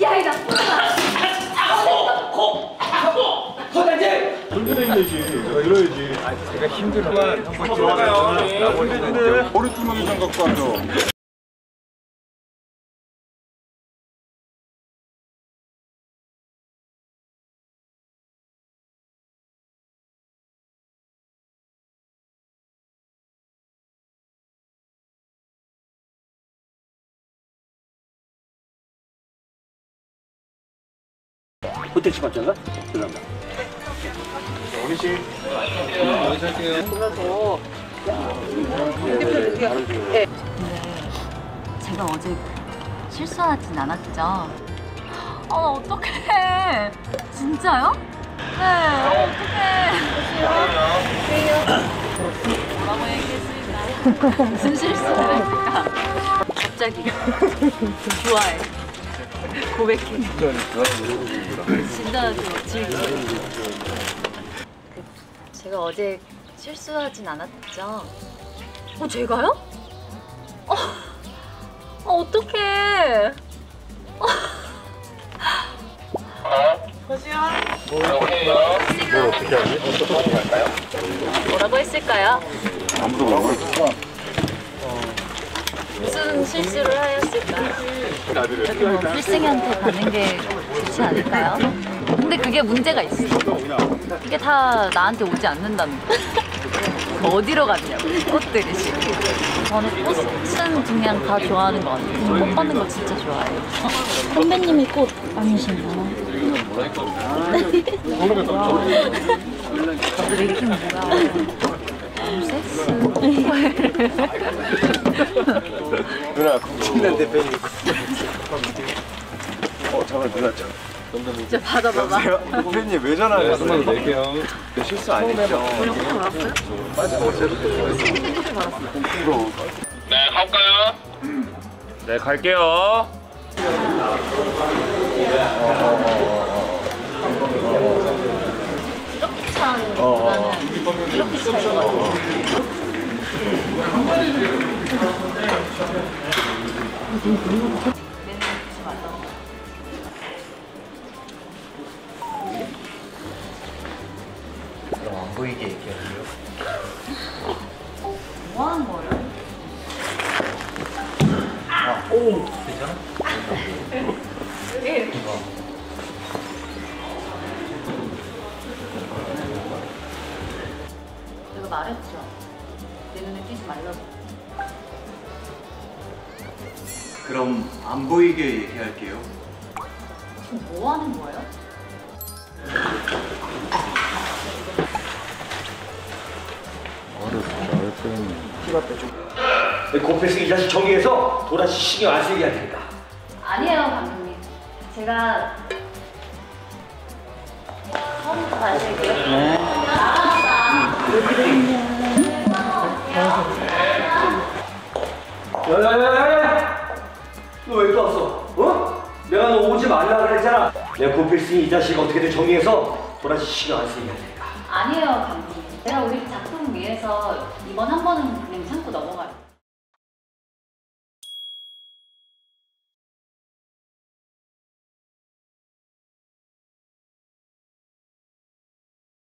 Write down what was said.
야, 이 나쁘다. 힘들어야지. 아, 제가 힘들어요. 한번 들어가요. 오른쪽으로 좀 갖고 와요. 호텔식 맞잖아? 죄송합니다. 어르신. 안녕하세요. 끝나서. 네. 제가 어제 실수하진 않았죠? 어떡해. 진짜요? 네. 어떡해. 뭐라고 얘기했으니까. 무슨 실수를 했을까? 갑자기. 좋아해. 고백해. 진짜 즐기고. 제가 어제 실수하진 않았죠? 제가요? 어떡해. 보시오. 뭘 어떻게 하지? 어떻게 할까요? 뭐라고 했을까요? 아무도 모르겠어. 무슨 실수를 하였을까요? 저도 필승이한테 가는 게 좋지 않을까요? 근데 그게 문제가 있어. 이게 다 나한테 오지 않는다는 거. 어디로 갔냐고, 꽃들이 지금. 저는 꽃은 그냥 다 좋아하는 것 같아요. 꽃 받는 거 진짜 좋아해요. 선배님이 꽃 아니신가요? 근데 이게 뭐야. 섹스. 누나, 신난 대표님. 잠깐 누나 참. 진짜 받아봐봐. 대표님 왜 전화를 했어요? 실수 아니죠? 오늘 호텔 왔어요? 맞아, 어제도 호텔 받았어요. 네, 갈까요? 네, 갈게요. 이렇게 차는 거는 이렇게 차는 거. 보이게 얘기하세요. 뭐 하는 거예요? 오! 괜찮아? 여기 내가 말했죠? 내 눈에 띄지 말라고. 그럼 안 보이게 얘기할게요. 지금 뭐 하는 거예요? 피가 빼줘. 고 필승 이 자식 정리해서 도라지 신경 안 쓰게 해야 된다. 아니에요, 감독님. 제가 처음부터 다시 할게요. 야야야야야! 너 왜 또 왔어? 어? 내가 너 오지 말라 그랬잖아. 내가 고 필승 이 자식 어떻게든 정리해서 도라지 신경 안 쓰게 해야 된다. 아니에요, 감독님. 제가 우리 작품 위해서 이번 한 번은 그냥